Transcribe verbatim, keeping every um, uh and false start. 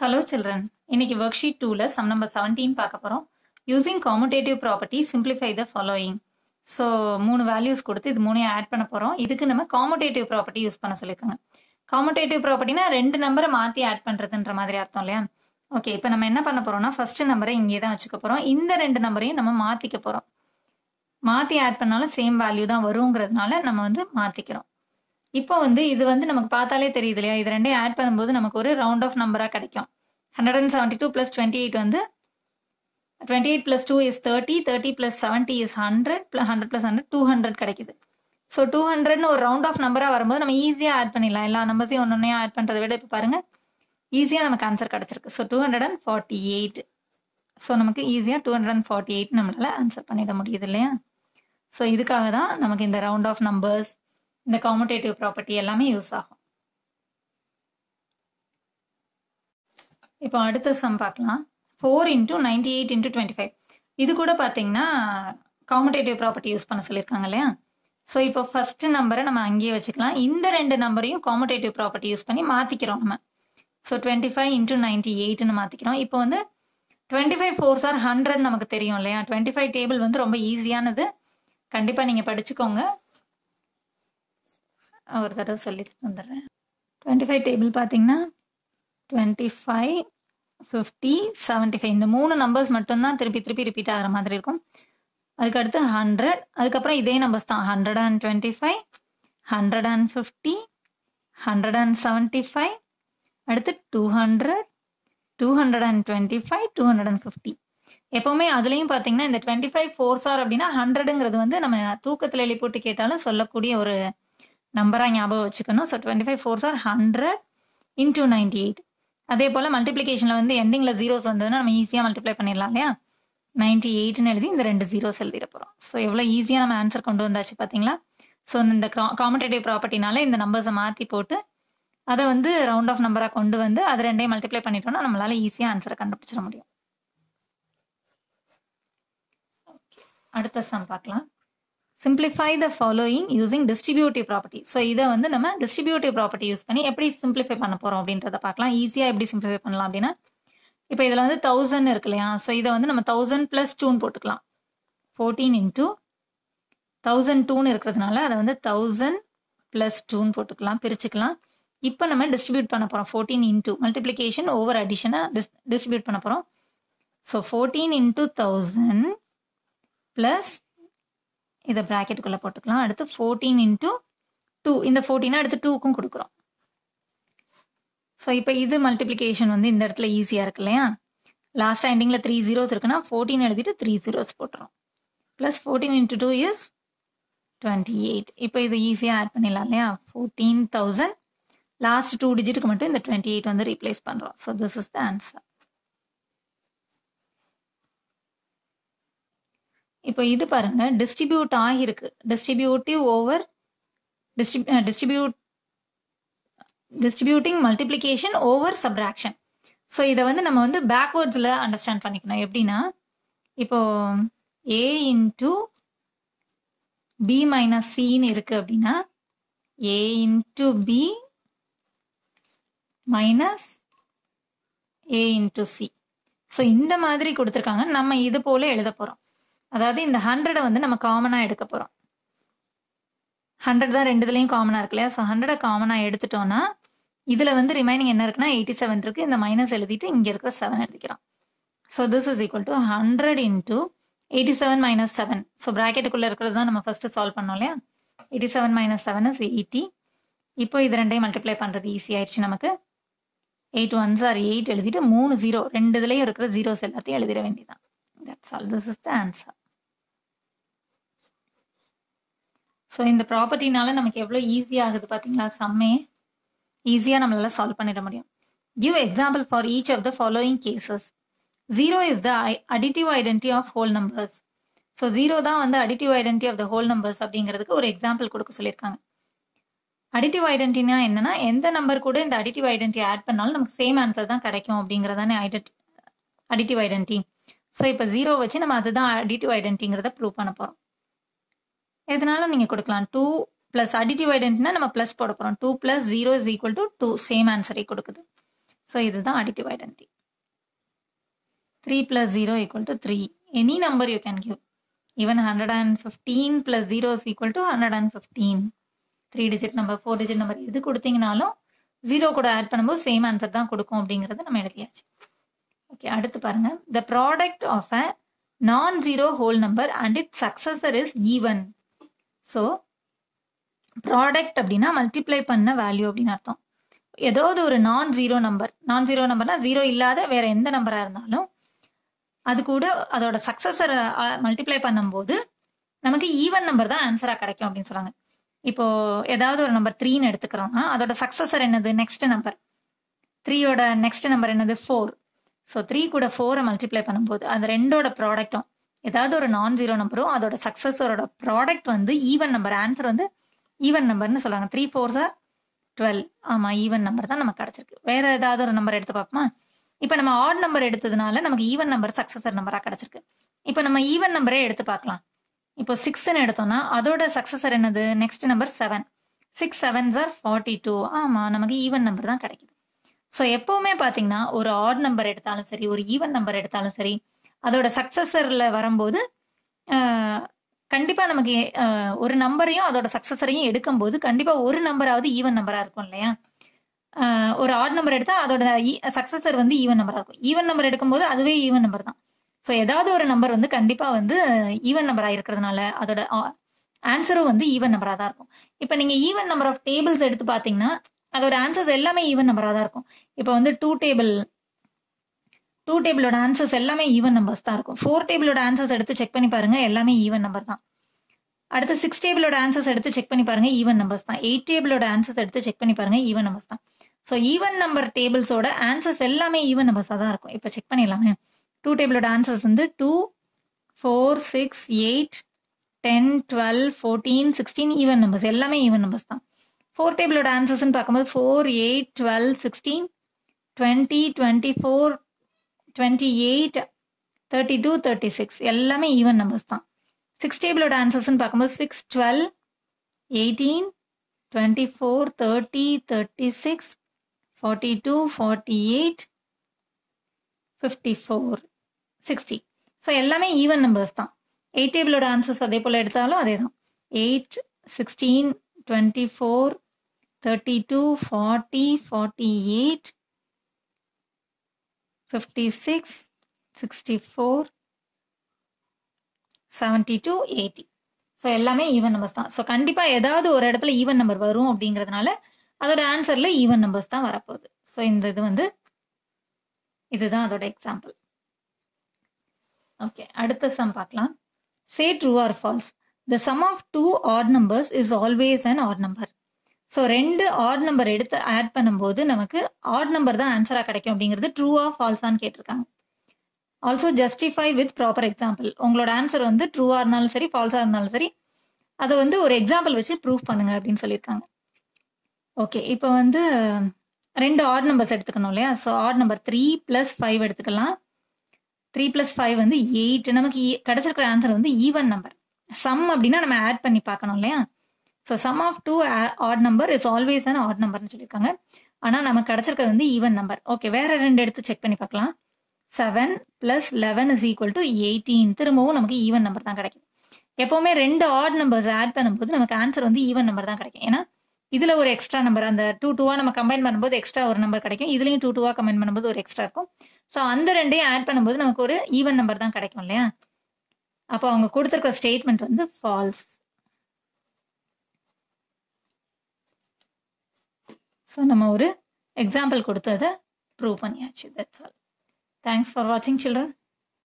Hello children, இன்னைக்கு worksheet two sum number seventeen பார்க்க போறோம். Using commutative property simplify the following. So மூணு values கொடுத்து இது மூணையும் add பண்ண போறோம். இதுக்கு நம்ம commutative property யூஸ் பண்ண சொல்லிருக்காங்க. Commutative propertyனா ரெண்டு நம்பரை மாத்தி add பண்றதுன்ற மாதிரி அர்த்தம் இல்லையா? Okay, இப்போ நம்ம என்ன பண்ண போறோம்னா first நம்பரை இங்கே தான் வச்சுக்க போறோம். இந்த ரெண்டு நம்பரையும் நம்ம மாத்திக்க போறோம். மாத்தி add பண்ணாலும் same value தான் வரும்ங்கிறதுனால நம்ம வந்து மாத்திக்கிறோம். இப்போ வந்து இது வந்து நமக்கு பார்த்தாலே தெரியுது இல்லையா, இது ரெண்டையும் ஆட் பண்ணும்போது நமக்கு ஒரு ரவுண்ட் ஆஃப் நம்பராக கிடைக்கும். Hundred and seventy two plus twenty eight வந்து twenty eight plus two is thirty, thirty plus seventy is hundred, plus hundred plus hundred two hundred கிடைக்குது. ஸோ டூ ஹண்ட்ரட்னு ஒரு ரவுண்ட் ஆஃப் நம்பராக வரும்போது நம்ம ஈஸியாக ஆட் பண்ணிடலாம். எல்லா நம்பர்ஸையும் ஒன்னொன்னையும் ஆட் பண்ணுறதை விட இப்போ பாருங்கள் ஈஸியாக நமக்கு ஆன்சர் கிடச்சிருக்கு. So two hundred and forty eight so நமக்கு ஈஸியாக two hundred and forty eight நம்மளால் ஆன்சர் பண்ணிட முடியுது இல்லையா? ஸோ இதுக்காக தான் நமக்கு இந்த ரவுண்ட் ஆஃப் நம்பர்ஸ், இந்த commutative property எல்லாமே யூஸ் ஆகும். இப்போ அடுத்த சம் பார்க்கலாம். Four into ninety eight into twenty five இது கூட பார்த்தீங்கன்னா commutative property யூஸ் பண்ண சொல்லியிருக்காங்க இல்லையா? ஸோ இப்போ ஃபர்ஸ்ட் நம்பரை நம்ம அங்கேயே வச்சுக்கலாம். இந்த ரெண்டு நம்பரையும் commutative property யூஸ் பண்ணி மாற்றிக்கிறோம் நம்ம. So twenty five into ninety எயிட்னு மாற்றிக்கிறோம். இப்போ வந்து twenty five fours are hundred நமக்கு தெரியும் இல்லையா? டுவெண்ட்டி ஃபைவ் டேபிள் வந்து ரொம்ப ஈஸியானது, கண்டிப்பாக நீங்கள் படிச்சுக்கோங்க. ஒரு தடவை சொல்லி வந்துடுறேன். டுவெண்ட்டி ஃபைவ் டேபிள் பார்த்தீங்கன்னா twenty five fifty seventy five இந்த மூணு நம்பர்ஸ் மட்டும்தான் திருப்பி திருப்பி ரிப்பீட் ஆகிற மாதிரி இருக்கும். அதுக்கடுத்து ஹண்ட்ரட், அதுக்கப்புறம் இதே நம்பர்ஸ் தான் hundred and twenty five, hundred and fifty, hundred and seventy five, அடுத்து two hundred, two hundred and twenty five, two hundred and fifty. எப்போவுமே அதுலேயும் பார்த்தீங்கன்னா இந்த டுவெண்ட்டி ஃபைவ் ஃபோர்ஸ் ஆர் அப்படின்னா ஹண்ட்ரடுங்கிறது வந்து நம்ம தூக்கத்தில் எழுதி போட்டு கேட்டாலும் சொல்லக்கூடிய ஒரு நம்பராக ஞாபகம் வச்சுக்கணும். So twenty five fours are hundred into ninety eight. அதே போல் மல்டிப்ளிகேஷனில் வந்து எண்டிங்கில் ஜீரோஸ் வந்ததுன்னா நம்ம ஈஸியாக மல்டிப்ளை பண்ணிடலாம் இல்லையா? நைன்டி எயிட்னு எழுதி இந்த ரெண்டு ஜீரோஸ் எழுதிட போகிறோம். ஸோ எவ்வளோ ஈஸியாக நம்ம ஆன்சர் கொண்டு வந்தாச்சு பார்த்தீங்களா? ஸோ இந்த காமன்டேட்டிவ் ப்ராப்பர்ட்டினால இந்த நம்பர்ஸை மாற்றி போட்டு அதை வந்து ரவுண்ட் ஆஃப் நம்பராக கொண்டு வந்து அது ரெண்டையும் மல்டிப்ளை பண்ணிட்டோம்னா நம்மளால் ஈஸியாக ஆன்சரை கண்டுபிடிச்சிட முடியும். அடுத்த சம் பார்க்கலாம். Simplify the following using distributive property. So இதை வந்து நம்ம டிஸ்ட்ரிபியூட்டிவ் ப்ராப்பர்ட்டி யூஸ் பண்ணி எப்படி சிம்பிளிஃபை பண்ண போகிறோம் அப்படின்றத பார்க்கலாம். ஈஸியாக எப்படி சிம்பிளிஃபை பண்ணலாம் அப்படின்னா, இப்போ இதில் வந்து தௌசண்ட் இருக்கு இல்லையா? ஸோ இதை வந்து நம்ம தௌசண்ட் ப்ளஸ் டூன்னு போட்டுக்கலாம். ஃபோர்டீன் இன்டூ தௌசண்ட் டூன்னு இருக்கிறதுனால அதை வந்து தௌசண்ட் ப்ளஸ் டூன்னு போட்டுக்கலாம், பிரிச்சுக்கலாம். இப்போ நம்ம டிஸ்ட்ரிபியூட் பண்ண போகிறோம். ஃபோர்டீன் இன்டூ மல்டிப்ளிகேஷன் ஓவர் அடிஷனாக டிஸ் டிஸ்ட்ரிபியூட் பண்ண போகிறோம். So fourteen into thousand plus இதை ப்ராக்கெட்டுக்குள்ளே போட்டுக்கலாம். அடுத்து ஃபோர்டீன் இன்ட்டு டூ, இந்த ஃபோர்டீனாக அடுத்து டூக்கும் கொடுக்குறோம். ஸோ இப்போ இது மல்டிப்ளிகேஷன் வந்து இந்த இடத்துல ஈஸியாக இருக்கு இல்லையா? லாஸ்ட் எண்டிங்கில் த்ரீ ஜீரோஸ் இருக்குன்னா ஃபோர்டீன் எழுதிட்டு த்ரீ ஜீரோஸ் போட்டுரும். Plus fourteen into two is twenty eight. இப்போ இதை ஈஸியாக ஆட் பண்ணிடலாம் இல்லையா? ஃபோர்டீன் தௌசண்ட் லாஸ்ட் டூ டிஜிட்டுக்கு மட்டும் இந்த டுவெண்ட்டி எயிட் வந்து ரீப்ளேஸ் பண்ணுறோம். So this is the answer. இப்போ இது பாருங்க, டிஸ்ட்ரிபியூட் ஆகிருக்கு. Distributive over distribute distributing multiplication over subtraction. So இதை வந்து நம்ம வந்து பேக்வேர்ட்ஸில் அண்டர்ஸ்டாண்ட் பண்ணிக்கணும். எப்படின்னா, இப்போ ஏ இன்டூ பி மைனஸ் சின்னு இருக்கு அப்படின்னா A into B minus A into C. So இந்த மாதிரி கொடுத்துருக்காங்க. நம்ம இது போல எழுத போகிறோம். அதாவது இந்த ஹண்ட்ரடை வந்து நம்ம காமனாக எடுக்க போகிறோம். ஹண்ட்ரட் தான் ரெண்டு இதுலேயும் காமனாக இருக்கு இல்லையா? ஸோ ஹண்ட்ரடை காமனாக எடுத்துட்டோம்னா இதில் வந்து ரிமைனிங் என்ன இருக்குன்னா எயிட்டி செவன் இருக்குது. இந்த மைனஸ் எழுதிட்டு இங்கே இருக்கிற செவன் எழுதிக்கிறோம். So this is equal to hundred into eighty seven minus seven. So ப்ராக்கெட்டுக்குள்ளே இருக்கிறது தான் நம்ம ஃபஸ்ட்டு சால்வ் பண்ணோம் இல்லையா? Eighty seven minus seven is eighty. இப்போ இது ரெண்டையும் மல்டிப்ளை பண்ணுறது ஈஸியாகிடுச்சு நமக்கு. எயிட் ஒன்ஸ் ஆர் எயிட் எழுதிட்டு மூணு ஜீரோ, ரெண்டு இதுலேயும் இருக்கிற ஜீரோஸ் எல்லாத்தையும் எழுதிட வேண்டியதான். That's all. This is the answer. So இந்த ப்ராப்பர்ட்டினால நமக்கு எவ்வளோ ஈஸியாக ஆகுது பார்த்தீங்களா? சம்மே ஈஸியாக நம்மளால் சால்வ் பண்ணிட முடியும். Give example for each of the following cases. Zero is the additive identity of whole numbers. So zero தான் வந்து additive identity of the whole numbers அப்படிங்கிறதுக்கு ஒரு எக்ஸாம்பிள் கொடுக்க சொல்லியிருக்காங்க. அடிட்டிவ் ஐடென்டினா என்னன்னா, எந்த நம்பர் கூட இந்த அடிட்டிவ் ஐடென்டி ஆட் பண்ணாலும் நமக்கு சேம் ஆன்சர் தான் கிடைக்கும் அப்படிங்கிறதானே ஐடென்டி அடிட்டிவ் ஐடென்டி. ஸோ இப்போ ஜீரோ வச்சு நம்ம அதுதான் அடிட்டிவ் ஐடென்டிங்கிறத ப்ரூவ் பண்ண போகிறோம். எதனாலும் நீங்கள் கொடுக்கலாம். டூ ப்ளஸ் அடிட்டிவ் ஐடென்டினா நம்ம ப்ளஸ் போட போகிறோம். Two plus zero is equal to two, same ஆன்சரை கொடுக்குது. So, this is the additive identity. three plus zero equal to three. Any number you can give. Even one hundred fifteen plus zero is equal to one hundred fifteen. three digit number, four digit number. This is zero could add the same answer. Okay, the product of a non-zero whole number and its successor is even. So, product multiply panna value abdina artham. Edavadhu oru non-zero number. Non-zero number na zero illada vera endha number ah irundhalum adu kuda adoda successor multiply pannumbodhu namakku even number da answer ah kadaikum abdin solranga. Ipo edavadhu oru number three nu eduthukrona adoda successor enadhu next number. three oda next number enadhu four. So three kuda four multiply pannumbodhu adu rendoda product um edavadhu oru non-zero number um adoda successor oda product vandu even number answer vandu even number nu solranga. three fours are twelve. ஆமா even number தான் நமக்கு கிடைச்சிருக்கு. வேற ஏதாவது ஒரு number எடுத்து பார்ப்போமா? இப்போ நம்ம ஆட் நம்பர் எடுத்ததுனால நமக்கு ஈவன் நம்பர் சக்சஸர் நம்பரா கிடைச்சிருக்கு. இப்போ நம்ம ஈவன் நம்பரே எடுத்து பார்க்கலாம். இப்போ six ன்னு எடுத்தோம்னா அதோட சக்சஸர் என்னது? Next number seven. six sevens are forty-two. ஆமா நமக்கு ஈவன் நம்பர் தான் கிடைக்குது. சோ எப்பவுமே பாத்தீங்கன்னா ஒரு ஆட் நம்பர் எடுத்தாலும் சரி ஒரு ஈவன் நம்பர் எடுத்தாலும் சரி அதோட சக்சஸர்ல வரும்போது கண்டிப்பா நமக்கு ஒரு நம்பரையும் அதோட சக்சஸரையும் எடுக்கும்போது கண்டிப்பா ஒரு நம்பராவது ஈவன் நம்பரா இருக்கும் இல்லையா? ஒரு ஆட் நம்பர் எடுத்தா அதோட சக்சஸர் வந்து ஈவன் நம்பரா இருக்கும். ஈவன் நம்பர் எடுக்கும்போது அதுவே ஈவன் நம்பர் தான். ஸோ ஏதாவது ஒரு நம்பர் வந்து கண்டிப்பா வந்து ஈவன் நம்பரா இருக்கிறதுனால அதோட ஆன்சரும் வந்து ஈவன் நம்பரா தான் இருக்கும். இப்போ நீங்க ஈவன் நம்பர் ஆஃப் டேபிள்ஸ் எடுத்து பாத்தீங்கன்னா அதோட ஆன்சர்ஸ் எல்லாமே ஈவன் நம்பரா தான் இருக்கும். இப்போ வந்து டூ டேபிள் டூ டேபிளோட ஆன்சர்ஸ் எல்லாமே ஈவன் நம்பர்ஸ் தான் இருக்கும். ஃபோர் டேபிளோட ஆன்சர்ஸ் எடுத்து செக் பண்ணி பாருங்க எல்லாமே ஈவன் நம்பர் தான். அடுத்து சிக்ஸ் டேபிளோட ஆன்சர்ஸ் எடுத்து செக் பண்ணி பாருங்க ஈவன் நம்பர்ஸ் தான். எயிட் டேபிளோட ஆன்சர்ஸ் எடுத்து செக் பண்ணி பாருங்க ஈவன் நம்பர்ஸ் தான். ஸோ ஈவன் நம்பர் டேபிள்ஸோட ஆன்சர்ஸ் எல்லாமே ஈவன் நம்பர்ஸாக தான் இருக்கும். இப்போ செக் பண்ணிடலாமே. டூ டேபிளோட ஆன்சர்ஸ் வந்து two four six eight ten twelve fourteen sixteen even numbers எல்லாமே ஈவன் நம்பர்ஸ் தான். ஃபோர் டேபிளோட ஆன்சர்ஸ்ன்னு பார்க்கும்போது four eight twelve sixteen twenty twenty four twenty-eight, thirty-two, thirty-six. எல்லாமே ஈவன் நம்பர்ஸ் தான். சிக்ஸ் டேபிளோட ஆன்சர்ஸ்ன்னு பார்க்கும்போது six twelve eighteen twenty four thirty thirty six forty two forty eight fifty four sixty. So எல்லாமே ஈவன் நம்பர்ஸ் தான். Eight டேபிளோட answers அதே போல் எடுத்தாலும் அதே தான். Eight sixteen twenty four thirty two forty forty eight fifty-six, sixty-four, seventy-two, eighty. So, எல்லாமே even numbers தான். So, கண்டிப்பா ஏதாவது ஒரு இடத்துல even number வரும் அப்படிங்கிறதுனால அதோட ஆன்சர்ல even numbers தான் வரப்போகுது. So, இந்த இது வந்து இதுதான் அதோட எக்ஸாம்பிள். ஓகே, அடுத்த sum பார்க்கலாம். Say true or false. The sum of two odd numbers is always an odd number. So ரெண்டு ஆட் நம்பர் எடுத்து ஆட் பண்ணும்போது நமக்கு ஆட் நம்பர் தான் ஆன்சராக கிடைக்கும் அப்படிங்கிறது ட்ரூவா ஃபால்ஸான்னு கேட்டிருக்காங்க. Also justify with proper example. உங்களோட ஆன்சர் வந்து ட்ரூவாக இருந்தாலும் சரி ஃபால்ஸாக இருந்தாலும் சரி அதை வந்து ஒரு எக்ஸாம்பிள் வச்சு ப்ரூஃப் பண்ணுங்க அப்படின்னு சொல்லியிருக்காங்க. ஓகே, இப்போ வந்து ரெண்டு ஆட் நம்பர்ஸ் எடுத்துக்கணும் இல்லையா? So odd number three plus five எடுத்துக்கலாம். த்ரீ பிளஸ் ஃபைவ் வந்து எயிட். நமக்கு கிடைச்சிருக்கிற ஆன்சர் வந்து ஈவன் நம்பர். சம் அப்படின்னா நம்ம ஆட் பண்ணி பார்க்கணும் இல்லையா? So sum of two odd number is always and odd நம்பர்னு சொல்லியிருக்காங்க. ஆனால் நமக்கு கிடச்சிருக்கிறது வந்து ஈவன் நம்பர். ஓகே, வேற ரெண்டு எடுத்து செக் பண்ணி பார்க்கலாம். Seven plus eleven is equal to eighteen. திரும்பவும் நமக்கு ஈவன் நம்பர் தான் கிடைக்கும். எப்போவுமே ரெண்டு ஆட் நம்பர்ஸ் ஆட் பண்ணும்போது நமக்கு ஆன்சர் வந்து ஈவன் நம்பர் தான் கிடைக்கும். ஏன்னா இதில் ஒரு எக்ஸ்ட்ரா நம்பர், அந்த டூ டூவாக நம்ம கம்பைன் பண்ணும்போது எக்ஸ்ட்ரா ஒரு நம்பர் கிடைக்கும். இதுலையும் டூ டூவாக கம்பைன் பண்ணும்போது ஒரு எக்ஸ்ட்ரா இருக்கும். ஸோ அந்த ரெண்டையும் ஆட் பண்ணும்போது நமக்கு ஒரு ஈவன் நம்பர் தான் கிடைக்கும் இல்லையா? அப்போ அவங்க கொடுத்துருக்கிற ஸ்டேட்மெண்ட் வந்து ஃபால்ஸ். ஸோ நம்ம ஒரு எக்ஸாம்பிள் கொடுத்து அதை ப்ரூவ் பண்ணியாச்சு. That's all. தேங்க்ஸ் ஃபார் வாட்சிங் சில்ட்ரன்.